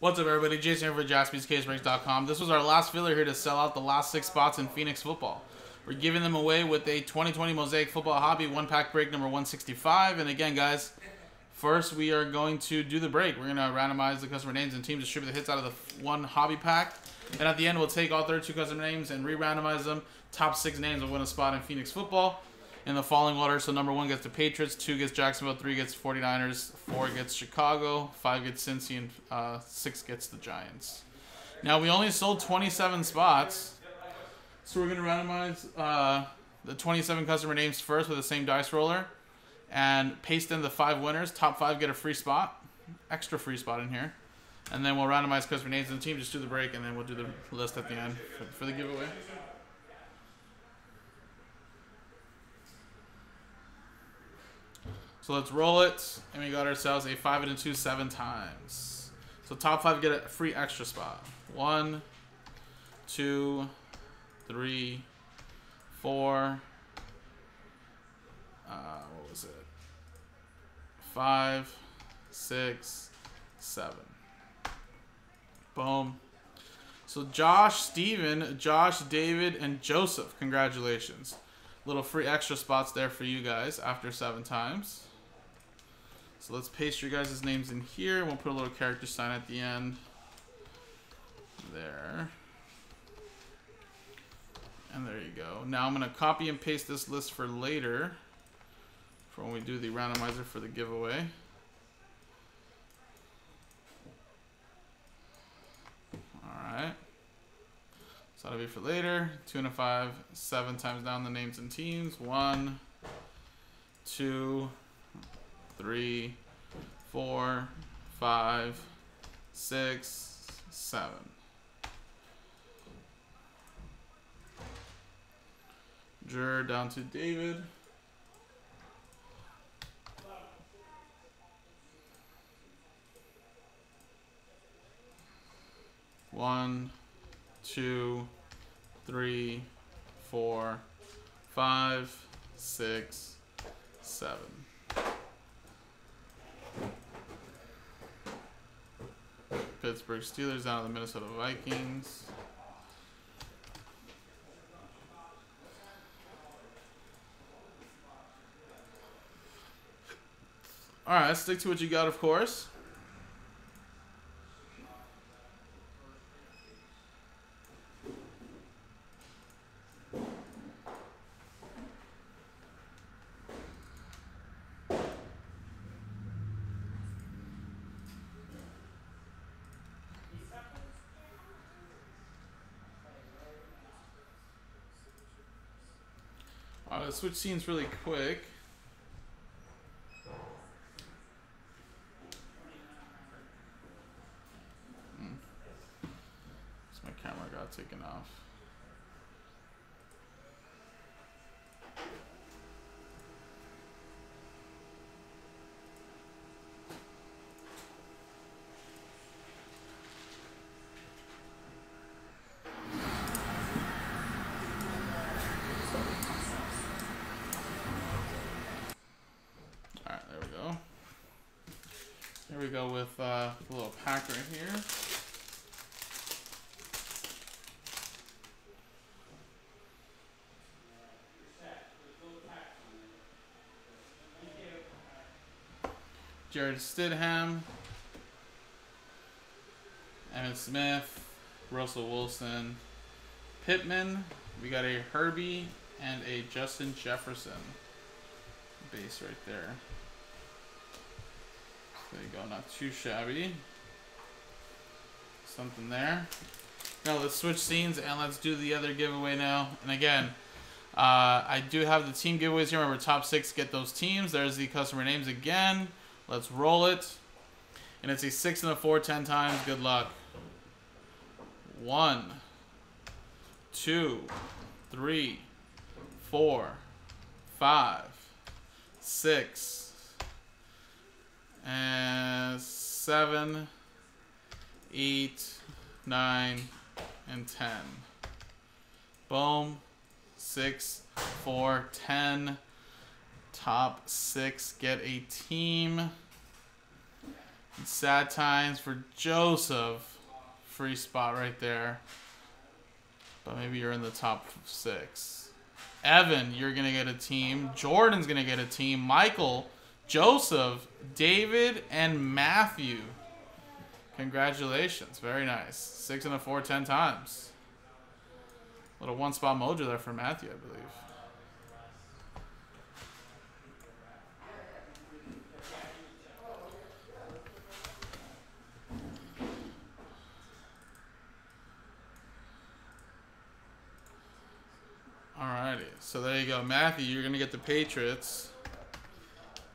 What's up, everybody? Jason here for JaspysCaseBreaks.com. This was our last filler here to sell out the last 6 spots in Phoenix football. We're giving them away with a 2020 Mosaic Football Hobby 1-pack break number 165. And again, guys, first we are going to do the break. We're going to randomize the customer names and teams, distribute the hits out of the 1 hobby pack. And at the end, we'll take all 32 customer names and re-randomize them. Top 6 names will win a spot in Phoenix football in the following order. So number 1 gets the Patriots, 2 gets Jacksonville, 3 gets 49ers, 4 gets Chicago, 5 gets Cincy, and 6 gets the Giants. Now we only sold 27 spots, so we're going to randomize the 27 customer names first with the same dice roller and paste in the 5 winners. Top 5 get a free spot, extra free spot in here, and then we'll randomize customer names and the team, just do the break, and then we'll do the list at the end for the giveaway. So let's roll it, and we got ourselves a 5 and a 2 7 times. So top 5 get a free extra spot. 1, 2, 3, 4. What was it? 5, 6, 7. Boom. So Josh, Steven, Josh, David, and Joseph. Congratulations. Little free extra spots there for you guys after 7 times. So let's paste your guys' names in here. We'll put a little character sign at the end. There. And there you go. Now I'm going to copy and paste this list for later, for when we do the randomizer for the giveaway. Alright. So that'll be for later. 2 and a 5. 7 times down the names and teams. 1, 2, 3, 4, 5, 6, 7. Jer down to David. One, 2, 3, 4, 5, 6, 7. Pittsburgh Steelers down to the Minnesota Vikings. All right, stick to what you got, of course. All right, let's switch scenes really quick. Taken off. All right, there we go. Here we go with the little pack right here. Jared Stidham, Evan Smith, Russell Wilson, Pittman. We got a Herbie and a Justin Jefferson base right there. There you go, not too shabby. Something there. Now let's switch scenes and let's do the other giveaway now. And again, I do have the team giveaways here. Remember, top 6 get those teams. There's the customer names again. Let's roll it. And it's a 6 and a 4 10 times. Good luck. 1, 2, 3, 4, 5, 6, 7, 8, 9, and 10. Boom. 6, 4, 10. Top 6 get a team. And sad times for Joseph. Free spot right there. But maybe you're in the top six. Evan, you're going to get a team. Jordan's going to get a team. Michael, Joseph, David, and Matthew. Congratulations. Very nice. 6 and a 4, 10 times. Little one-spot mojo there for Matthew, I believe. Alrighty, so there you go. Matthew, you're going to get the Patriots.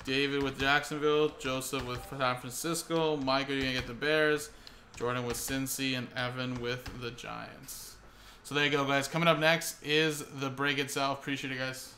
David with Jacksonville. Joseph with San Francisco. Michael, you're going to get the Bears. Jordan with Cincy. And Evan with the Giants. So there you go, guys. Coming up next is the break itself. Appreciate it, guys.